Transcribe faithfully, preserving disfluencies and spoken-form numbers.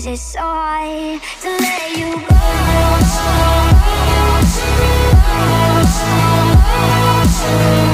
Is it so hard to let you go?